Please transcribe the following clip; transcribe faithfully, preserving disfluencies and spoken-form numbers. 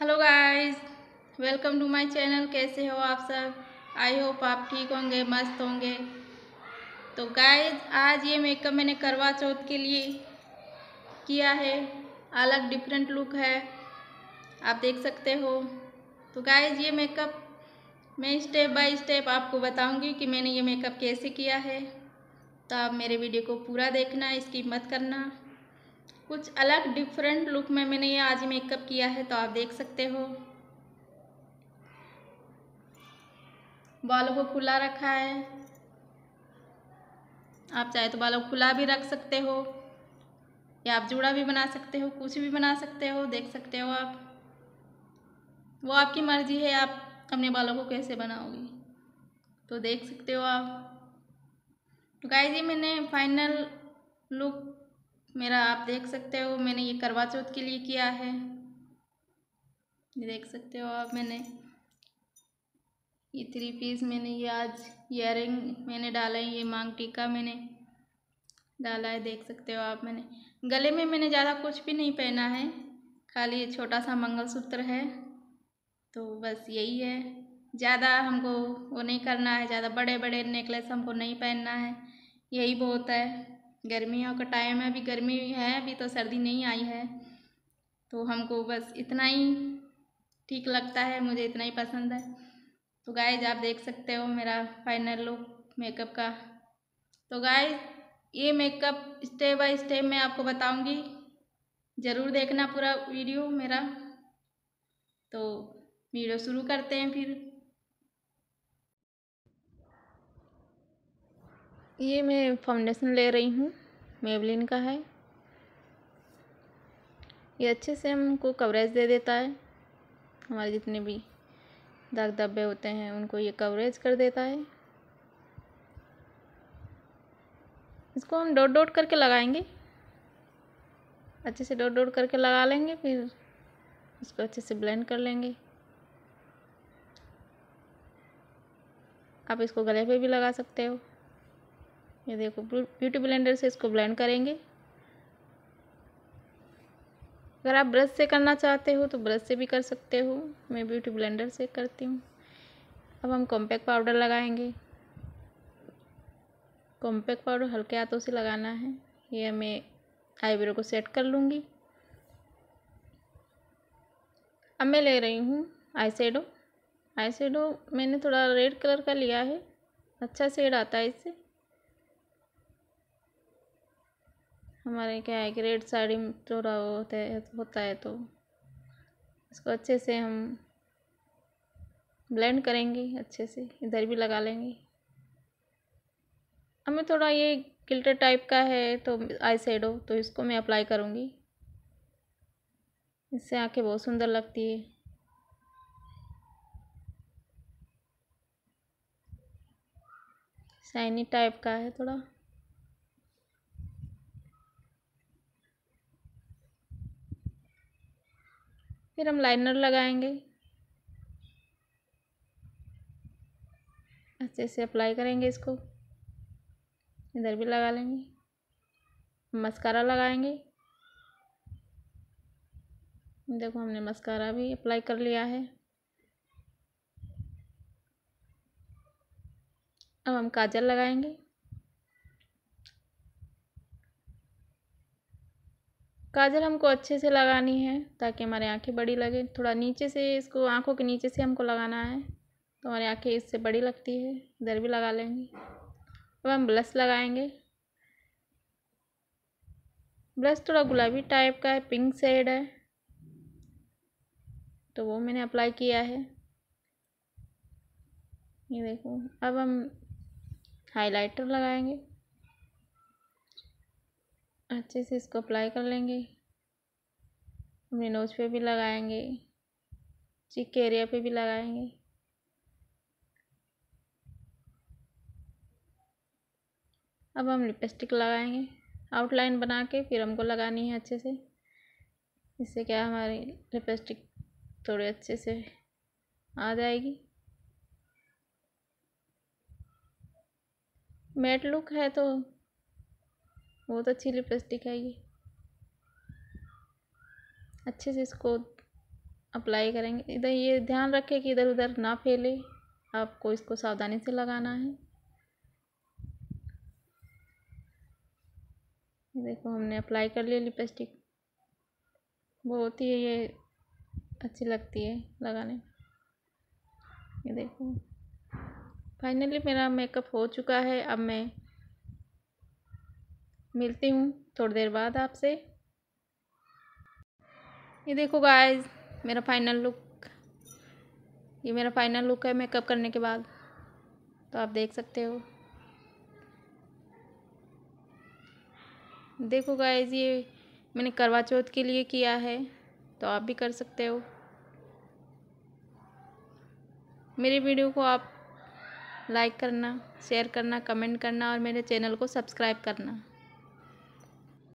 Hello guys, welcome to my channel. कैसे हो आप सब? आई होप आप ठीक होंगे, मस्त होंगे। तो गाइस, आज ये मेकअप मैंने करवा चौथ के लिए किया है। अलग डिफरेंट लुक है, आप देख सकते हो। तो गाइस, ये मेकअप मैं स्टेप बाय स्टेप आपको बताऊंगी कि मैंने ये मेकअप कैसे किया है। तो आप मेरे वीडियो को पूरा देखना, स्किप मत करना। कुछ अलग डिफरेंट लुक में मैंने ये आज मेकअप किया है, तो आप देख सकते हो। बालों को खुला रखा है, आप चाहे तो बालों को खुला भी रख सकते हो या आप जूड़ा भी बना सकते हो, कुछ भी बना सकते हो। देख सकते हो आप, वो आपकी मर्जी है आप अपने बालों को कैसे बनाओगी। तो देख सकते हो आप। तो गाइस, ये मैंने फाइनल लुक मेरा आप देख सकते हो। मैंने ये करवा चौथ के लिए किया है, देख सकते हो आप। मैंने ये थ्री पीस, मैंने ये आज इयररिंग मैंने डाला है, ये मांग टीका मैंने डाला है, देख सकते हो आप। मैंने गले में मैंने ज़्यादा कुछ भी नहीं पहना है, खाली ये छोटा सा मंगलसूत्र है। तो बस यही है, ज़्यादा हमको वो नहीं करना है, ज़्यादा बड़े बड़े नेकलेस हमको नहीं पहनना है, यही बहुत है। गर्मियों का टाइम है, अभी गर्मी है, अभी तो सर्दी नहीं आई है, तो हमको बस इतना ही ठीक लगता है, मुझे इतना ही पसंद है। तो गाइज, आप देख सकते हो मेरा फाइनल लुक मेकअप का। तो गाइज, ये मेकअप स्टेप बाय स्टेप मैं आपको बताऊंगी, ज़रूर देखना पूरा वीडियो मेरा। तो वीडियो शुरू करते हैं फिर। ये मैं फाउंडेशन ले रही हूँ, मेबलिन का है। ये अच्छे से हमको कवरेज दे देता है, हमारे जितने भी दाग धब्बे होते हैं उनको ये कवरेज कर देता है। इसको हम डॉट डॉट करके लगाएंगे, अच्छे से डॉट डॉट करके लगा लेंगे, फिर इसको अच्छे से ब्लेंड कर लेंगे। आप इसको गले पे भी लगा सकते हो। ये देखो, ब्यूटी ब्लेंडर से इसको ब्लेंड करेंगे। अगर आप ब्रश से करना चाहते हो तो ब्रश से भी कर सकते हो, मैं ब्यूटी ब्लेंडर से करती हूँ। अब हम कॉम्पैक्ट पाउडर लगाएंगे। कॉम्पैक्ट पाउडर हल्के हाथों से लगाना है। ये मैं आईब्रो को सेट कर लूँगी। अब मैं ले रही हूँ आई शेडो। आई शेडो मैंने थोड़ा रेड कलर का लिया है, अच्छा शेड आता है इससे। हमारे क्या है कि रेड साड़ी में थोड़ा वो होता है होता है तो इसको अच्छे से हम ब्लेंड करेंगे, अच्छे से इधर भी लगा लेंगे। हमें थोड़ा ये ग्लिटर टाइप का है तो आई शेडो, तो इसको मैं अप्लाई करूँगी, इससे आंखें बहुत सुंदर लगती है। शाइनी टाइप का है थोड़ा। फिर हम लाइनर लगाएंगे, अच्छे से अप्लाई करेंगे, इसको इधर भी लगा लेंगे। मस्कारा लगाएंगे, देखो हमने मस्कारा भी अप्लाई कर लिया है। अब हम काजल लगाएंगे। काजल हमको अच्छे से लगानी है ताकि हमारे आंखें बड़ी लगे। थोड़ा नीचे से इसको, आंखों के नीचे से हमको लगाना है, तो हमारी आंखें इससे बड़ी लगती है, इधर भी लगा लेंगे। अब हम ब्लश लगाएंगे। ब्लश थोड़ा गुलाबी टाइप का है, पिंक शेड है, तो वो मैंने अप्लाई किया है, ये देखो। अब हम हाइलाइटर लगाएंगे, अच्छे से इसको अप्लाई कर लेंगे। अपने नोज पे भी लगाएंगे, चीक के एरिया पे भी लगाएंगे। अब हम लिपस्टिक लगाएंगे, आउटलाइन बना के फिर हमको लगानी है अच्छे से। इससे क्या हमारी लिपस्टिक थोड़ी अच्छे से आ जाएगी। मैट लुक है तो बहुत अच्छी लिपस्टिक है ये। अच्छे से इसको अप्लाई करेंगे। इधर ये ध्यान रखें कि इधर उधर ना फैले, आपको इसको सावधानी से लगाना है। देखो हमने अप्लाई कर लिया लिपस्टिक, बहुत ही ये अच्छी लगती है लगाने। ये देखो फाइनली मेरा मेकअप हो चुका है। अब मैं मिलती हूँ थोड़ी देर बाद आपसे। ये देखो गाइस मेरा फाइनल लुक, ये मेरा फाइनल लुक है मेकअप करने के बाद, तो आप देख सकते हो। देखो गाइस ये मैंने करवा चौथ के लिए किया है, तो आप भी कर सकते हो। मेरी वीडियो को आप लाइक करना, शेयर करना, कमेंट करना और मेरे चैनल को सब्सक्राइब करना।